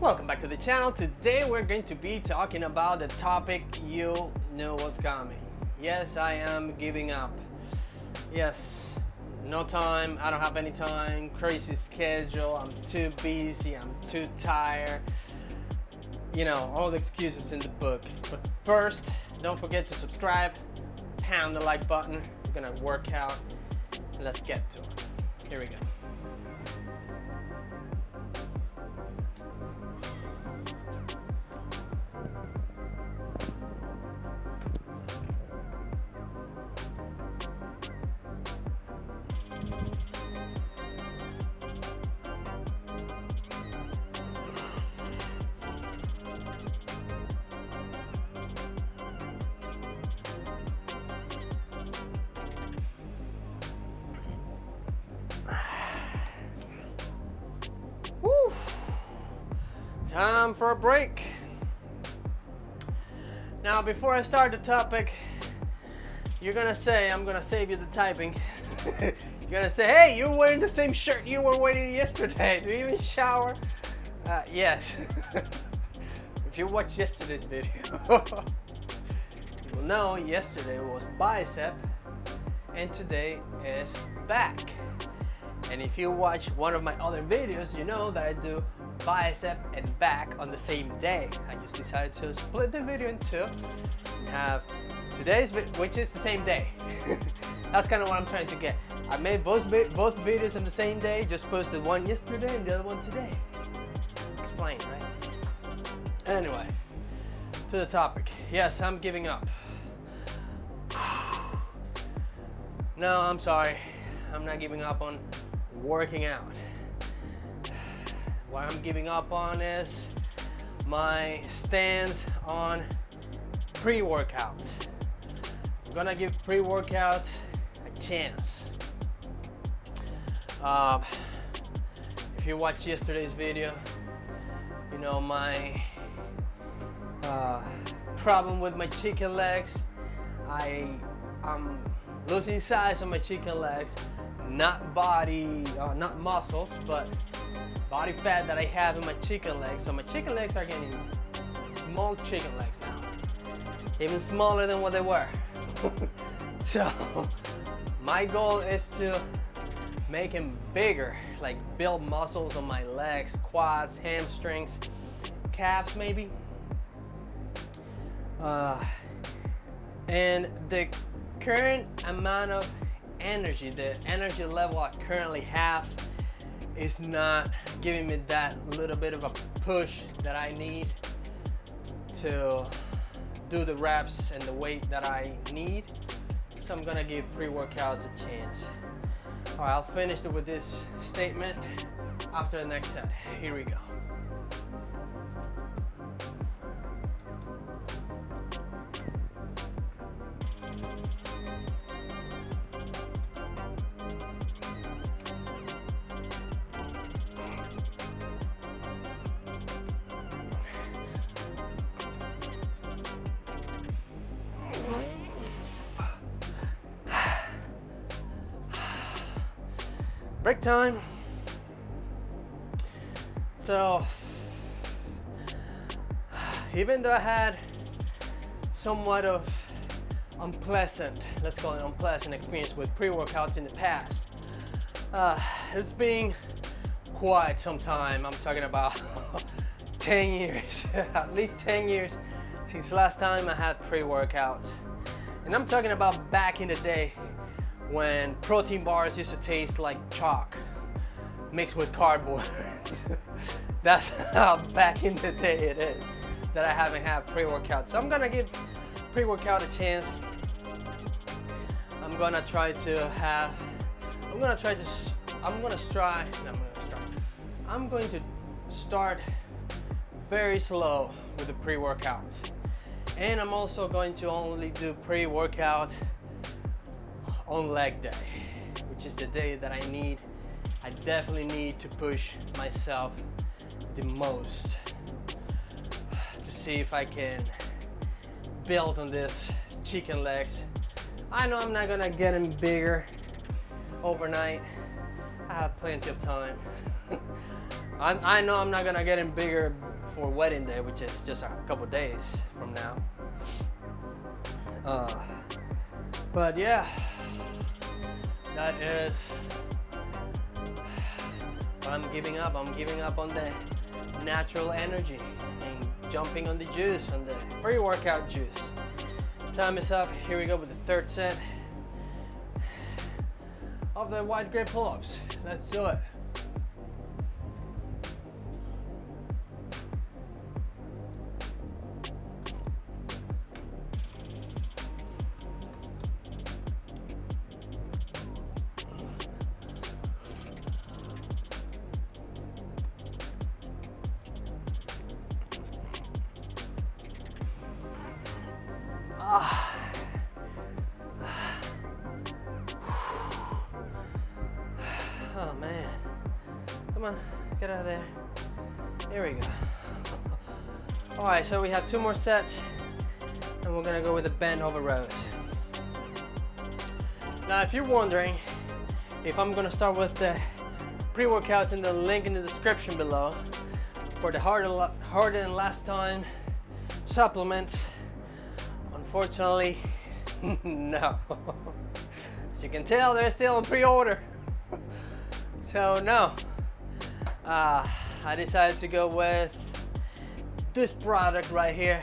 Welcome back to the channel. Today we're going to be talking about the topic you knew was coming. Yes, I am giving up. Yes, no time, I don't have any time, crazy schedule, I'm too busy, I'm too tired. You know, all the excuses in the book. But first, don't forget to subscribe, pound the like button. We're gonna work out. Let's get to it. Here we go. Time for a break. Now, before I start the topic, you're gonna say, I'm gonna save you the typing. You're gonna say, hey, you're wearing the same shirt you were wearing yesterday. Do you even shower? Yes. If you watched yesterday's video, well, no, yesterday was bicep and today is back. And if you watch one of my other videos, you know that I do bicep and back on the same day. I just decided to split the video in two and have today's, which is the same day. That's kind of what I'm trying to get. I made both videos on the same day, just posted one yesterday and the other one today. Explain, right? Anyway, to the topic. Yes, I'm giving up. No, I'm sorry, I'm not giving up on working out. What I'm giving up on is my stance on pre-workouts. I'm gonna give pre-workouts a chance. If you watched yesterday's video, you know my problem with my chicken legs. I'm losing size on my chicken legs, not body, not muscles, but body fat that I have in my chicken legs. So my chicken legs are getting small chicken legs now, even smaller than what they were. So my goal is to make them bigger, like build muscles on my legs, quads, hamstrings, calves maybe. And the current amount of energy, the energy level I currently have, it's not giving me that little bit of a push that I need to do the reps and the weight that I need. So I'm gonna give pre-workouts a chance. All right, I'll finish with this statement after the next set. Here we go. Break time. So even though I had somewhat of unpleasant, let's call it unpleasant, experience with pre-workouts in the past, it's been quite some time. I'm talking about 10 years, at least 10 years since last time I had pre-workouts. And I'm talking about back in the day when protein bars used to taste like chalk mixed with cardboard. That's how back in the day it is that I haven't had pre-workout. So I'm gonna give pre-workout a chance. I'm going to start very slow with the pre-workouts. And I'm also going to only do pre-workout on leg day, which is the day that I definitely need to push myself the most to see if I can build on this chicken legs. I know I'm not gonna get them bigger overnight. I have plenty of time. I know I'm not gonna get him bigger for wedding day, which is just a couple days from now. But yeah, that is what I'm giving up. I'm giving up on the natural energy and jumping on the juice, on the pre-workout juice. Time is up. Here we go with the third set of the wide grip pull-ups. Let's do it. Oh man, come on, get out of there. Here we go. All right, so we have two more sets and we're gonna go with a bend over rows. Now, if you're wondering if I'm gonna start with the pre-workouts in the link in the description below for the harder than last time supplement, unfortunately, no. As you can tell, they're still in pre-order. So no, I decided to go with this product right here,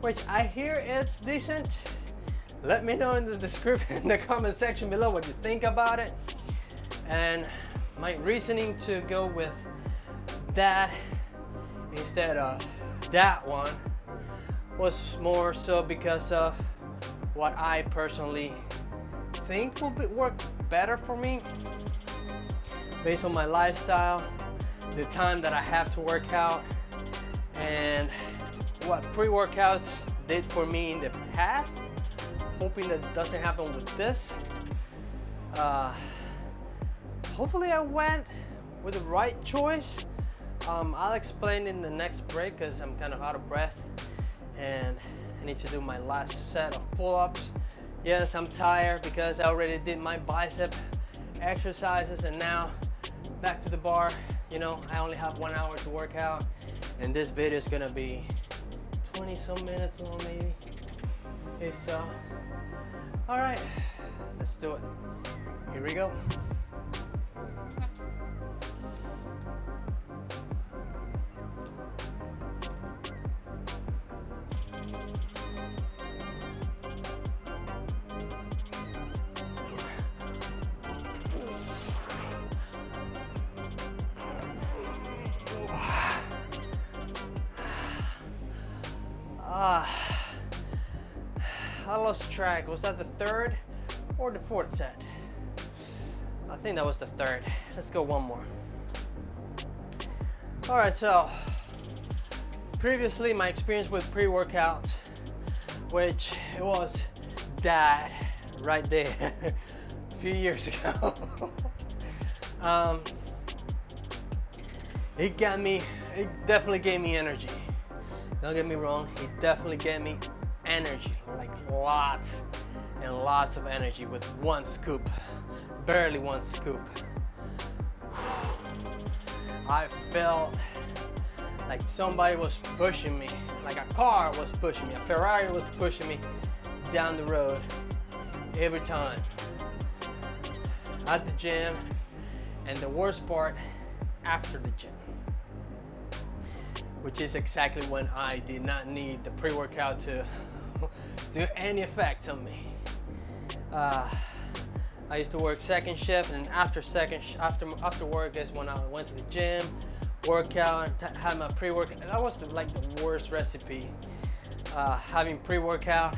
which I hear it's decent. Let me know in the description, in the comment section below, what you think about it. And my reasoning to go with that instead of that one was more so because of what I personally think will work better for me, based on my lifestyle, the time that I have to work out, and what pre-workouts did for me in the past. Hoping that doesn't happen with this. Hopefully I went with the right choice. I'll explain in the next break because I'm kind of out of breath and I need to do my last set of pull-ups. Yes, I'm tired because I already did my bicep exercises and now back to the bar. You know, I only have 1 hour to work out and this video is gonna be 20 some minutes long, maybe, if so. All right, let's do it. Here we go. I lost track. Was that the third or the fourth set? I think that was the third. Let's go one more. All right, so previously my experience with pre-workouts, which it was that right there a few years ago. It definitely gave me energy. Don't get me wrong, he definitely gave me energy, like lots and lots of energy with one scoop, barely one scoop. I felt like somebody was pushing me, like a car was pushing me, a Ferrari was pushing me down the road every time. At the gym, and the worst part, after the gym, which is exactly when I did not need the pre-workout to do any effect on me. I used to work second shift, and after work is when I went to the gym, workout, had my pre-workout. That was like the worst recipe, having pre-workout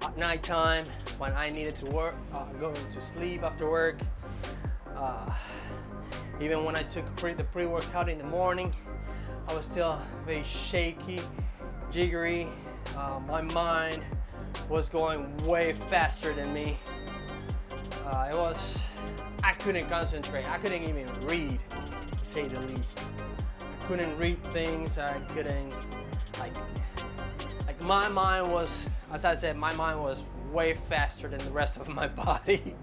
at nighttime when I needed to work, going to sleep after work. Even when I took the pre-workout in the morning, I was still very shaky, jiggery. My mind was going way faster than me. I couldn't concentrate. I couldn't even read, to say the least. I couldn't read things. I couldn't, like my mind was, as I said, my mind was way faster than the rest of my body.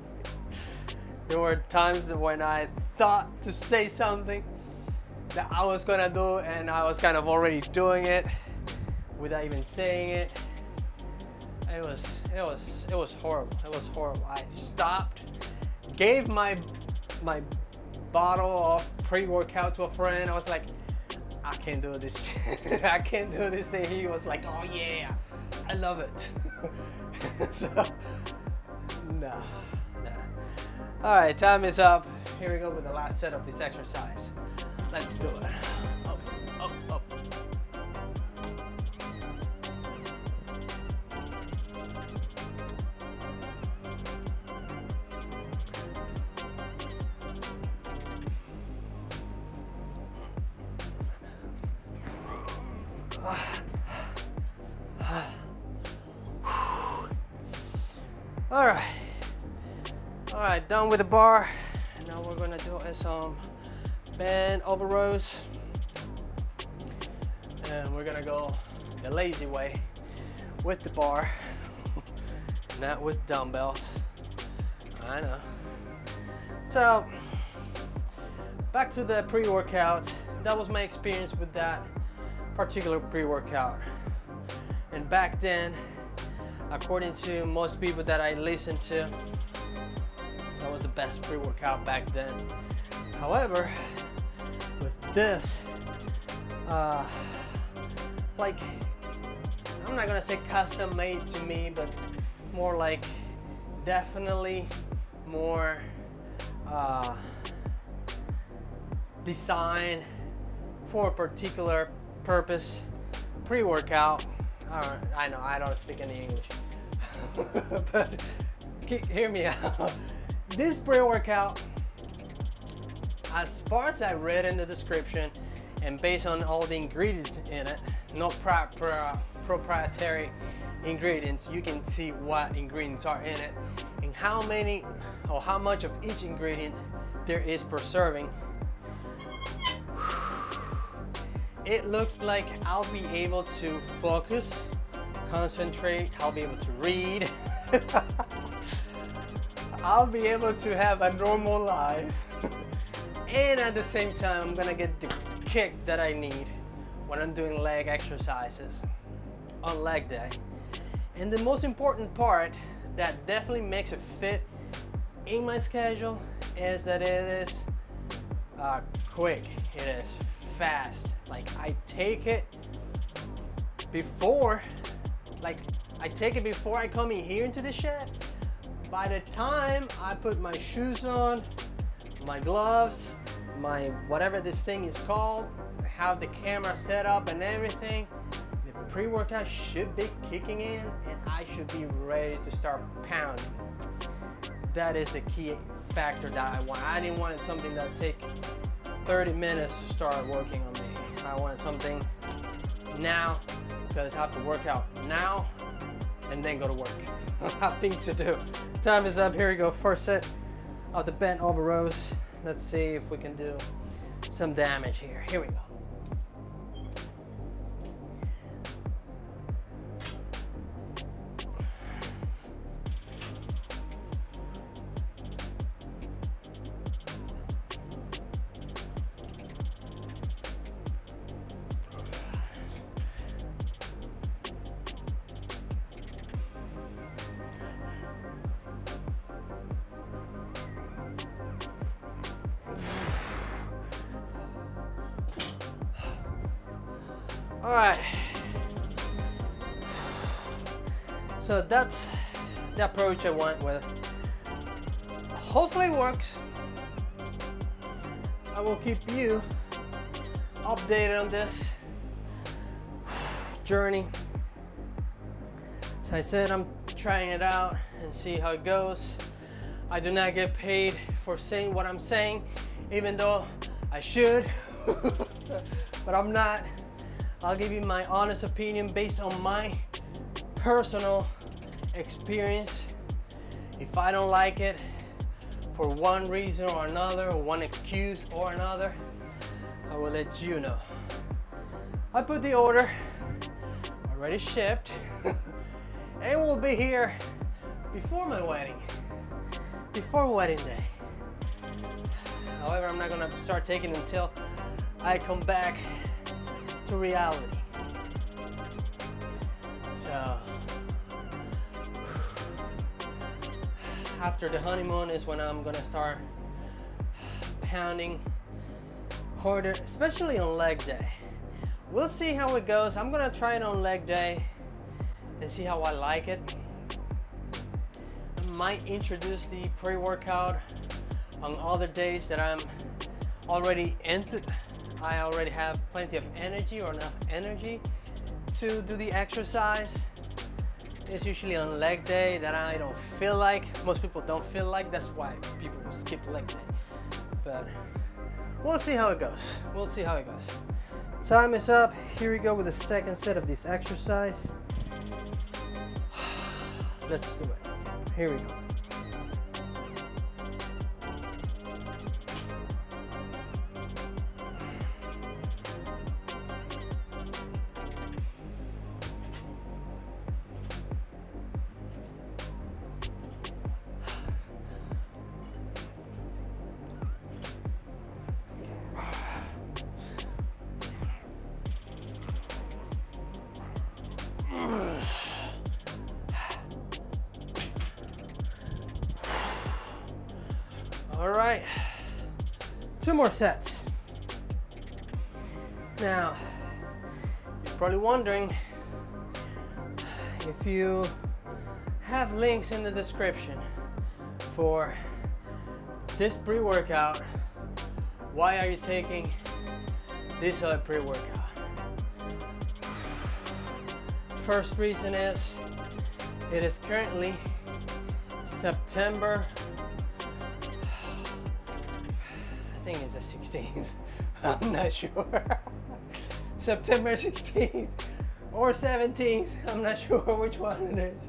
There were times when I thought to say something that I was gonna do, and I was kind of already doing it without even saying it. It was horrible. It was horrible. I stopped, gave my bottle of pre-workout to a friend. I was like, I can't do this shit. I can't do this thing. He was like, oh yeah, I love it. So, no, no. All right, time is up. Here we go with the last set of this exercise. Let's do it. Up, up, up. All right, done with the bar. Now we're gonna do some bend over rows, and we're gonna go the lazy way with the bar, not with dumbbells. I know. So back to the pre-workout. That was my experience with that particular pre-workout. And back then, according to most people that I listened to, that was the best pre-workout back then. However, with this, like, I'm not gonna say custom made to me, but more like definitely more designed for a particular purpose pre-workout. I know I don't speak any English, but hear me out. This pre-workout, as far as I read in the description and based on all the ingredients in it, no proprietary ingredients, you can see what ingredients are in it and how many or how much of each ingredient there is per serving. It looks like I'll be able to focus, concentrate, I'll be able to read, I'll be able to have a normal life, and at the same time I'm gonna get the kick that I need when I'm doing leg exercises on leg day. And the most important part that definitely makes it fit in my schedule is that it is quick, it is fast. Like, I take it before I come in here into the shed. By the time I put my shoes on, my gloves, my whatever this thing is called, have the camera set up and everything, the pre-workout should be kicking in and I should be ready to start pounding. That is the key factor that I want. I didn't want something that would take 30 minutes to start working on me. I wanted something now because I have to work out now and then go to work. I have things to do. Time is up. Here we go. First set of the bent over rows. Let's see if we can do some damage here. Here we go. All right, so that's the approach I went with. Hopefully it works. I will keep you updated on this journey. As I said, I'm trying it out and see how it goes. I do not get paid for saying what I'm saying, even though I should, but I'm not. I'll give you my honest opinion based on my personal experience. If I don't like it for one reason or another, or one excuse or another, I will let you know. I put the order, already shipped, and will be here before my wedding, before wedding day. However, I'm not gonna start taking it until I come back to reality. So after the honeymoon is when I'm gonna start pounding harder, especially on leg day. We'll see how it goes. I'm gonna try it on leg day and see how I like it. I might introduce the pre-workout on other days that I'm already I already have plenty of energy or enough energy to do the exercise. It's usually on leg day that I don't feel like. Most people don't feel like. That's why people will skip leg day. But we'll see how it goes. We'll see how it goes. Time is up. Here we go with the second set of this exercise. Let's do it. Here we go. Alright, two more sets. Now, you're probably wondering if you have links in the description for this pre-workout, why are you taking this other pre-workout? First reason is it is currently September, I think it's the 16th, I'm not sure. September 16th or 17th, I'm not sure which one it is.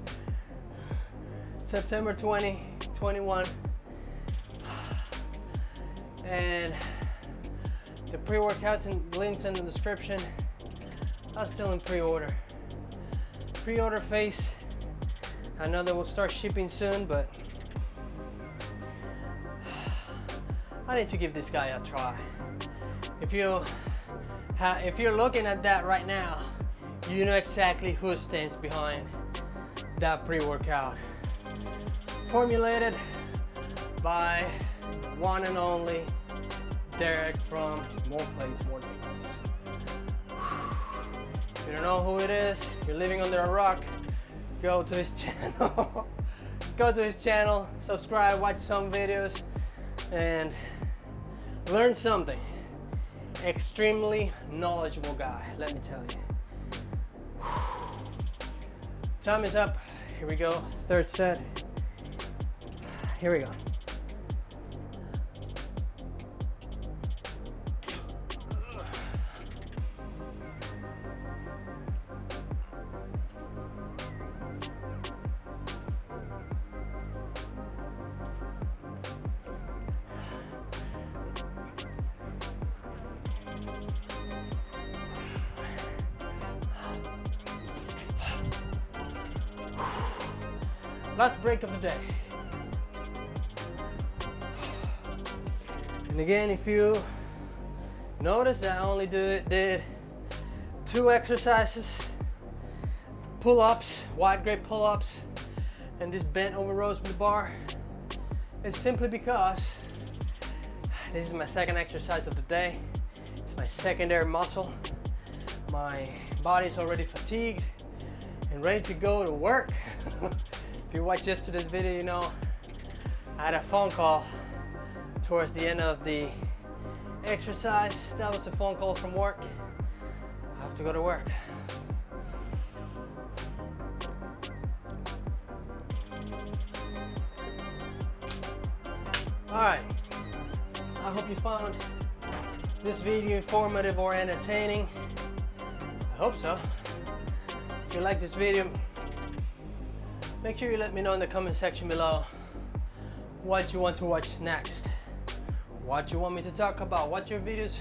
September 2021. And the pre-workouts and links in the description are still in pre-order. Pre-order phase. I know that will start shipping soon, but I need to give this guy a try. If you're looking at that right now, you know exactly who stands behind that pre-workout. Formulated by one and only Derek from More Plates More Dates. If you don't know who it is, you're living under a rock, go to his channel. Go to his channel, subscribe, watch some videos, and learn something. Extremely knowledgeable guy, let me tell you. Time is up. Here we go. Third set. Here we go. Last break of the day. And again, if you notice that I only did two exercises, pull-ups, wide grip pull-ups, and this bent over rows with the bar, it's simply because this is my second exercise of the day. It's my secondary muscle. My body's already fatigued and ready to go to work. If you watch yesterday's video, you know I had a phone call towards the end of the exercise. That was a phone call from work. I have to go to work. Alright, I hope you found this video informative or entertaining. I hope so. If you like this video, make sure you let me know in the comment section below what you want to watch next, what you want me to talk about, what your videos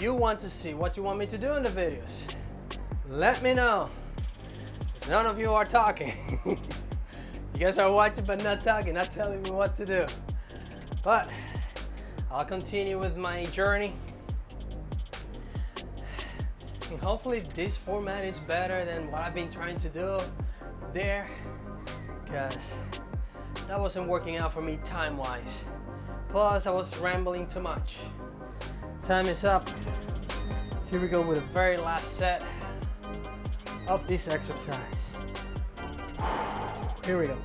you want to see, what you want me to do in the videos. Let me know. None of you are talking. You guys are watching but not talking, not telling me what to do. But I'll continue with my journey And hopefully this format is better than what I've been trying to do there, because that wasn't working out for me time-wise. Plus, I was rambling too much. Time is up. Here we go with the very last set of this exercise. Here we go.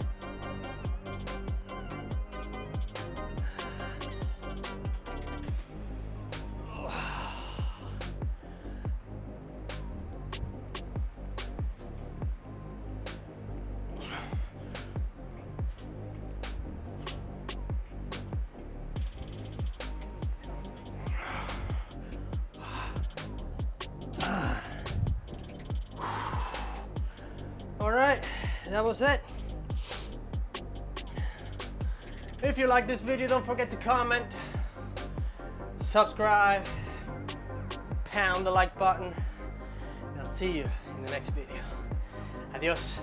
Alright, that was it. If you like this video, don't forget to comment, subscribe, pound the like button, and I'll see you in the next video. Adios.